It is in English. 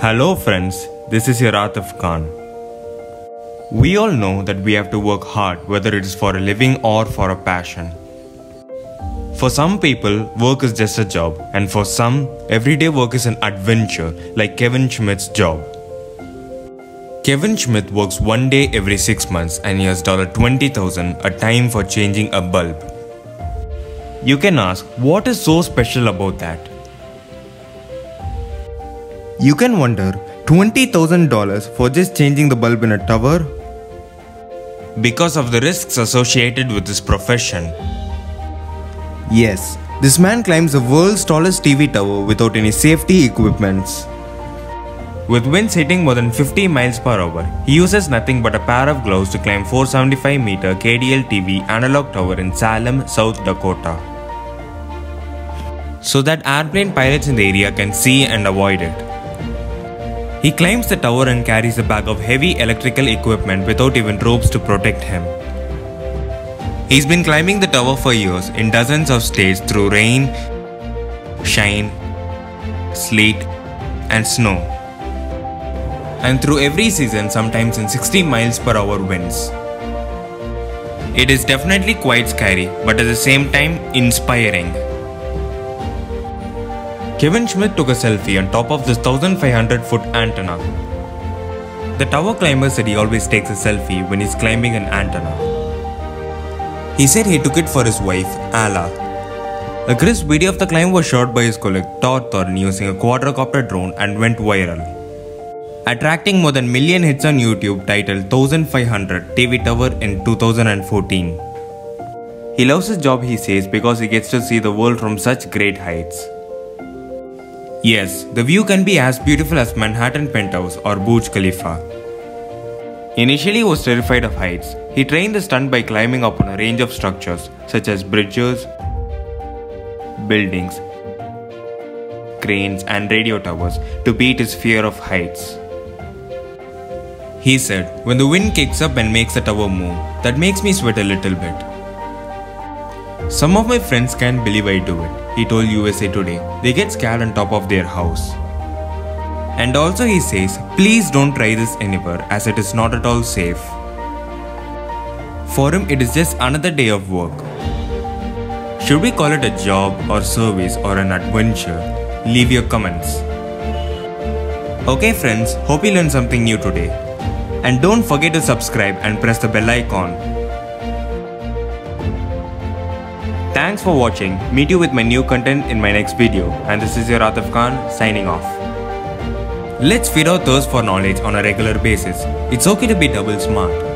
Hello friends, this is your Aatif Khan. We all know that we have to work hard whether it is for a living or for a passion. For some people, work is just a job, and for some, everyday work is an adventure, like Kevin Schmidt's job. Kevin Schmidt works one day every 6 months and he has $20,000 a time for changing a bulb. You can ask, what is so special about that? You can wonder, $20,000 for just changing the bulb in a tower? Because of the risks associated with this profession. Yes, this man climbs the world's tallest TV tower without any safety equipments. With winds hitting more than 50 miles per hour, he uses nothing but a pair of gloves to climb 475-meter KDL-TV analog tower in Salem, South Dakota, so that airplane pilots in the area can see and avoid it. He climbs the tower and carries a bag of heavy electrical equipment without even ropes to protect him. He's been climbing the tower for years in dozens of states through rain, shine, sleet, and snow, and through every season, sometimes in 60 miles per hour winds. It is definitely quite scary, but at the same time inspiring. Kevin Schmidt took a selfie on top of this 1,500-foot antenna. The tower climber said he always takes a selfie when he's climbing an antenna. He said he took it for his wife, Alla. A crisp video of the climb was shot by his colleague Todd Thorne using a quadcopter drone and went viral, attracting more than a million hits on YouTube, titled 1,500 TV Tower in 2014. He loves his job, he says, because he gets to see the world from such great heights. Yes, the view can be as beautiful as Manhattan Penthouse or Burj Khalifa. Initially, he was terrified of heights. He trained the stunt by climbing up on a range of structures such as bridges, buildings, cranes and radio towers to beat his fear of heights. He said, "When the wind kicks up and makes the tower move, that makes me sweat a little bit. Some of my friends can't believe I do it," he told USA Today. "They get scared on top of their house." And also he says, "Please don't try this anywhere as it is not at all safe." For him, it is just another day of work. Should we call it a job or service or an adventure? Leave your comments. Okay friends, hope you learned something new today. And don't forget to subscribe and press the bell icon. Thanks for watching. Meet you with my new content in my next video. And this is your Aatif Khan signing off. Let's feed our thirst for knowledge on a regular basis. It's okay to be double smart.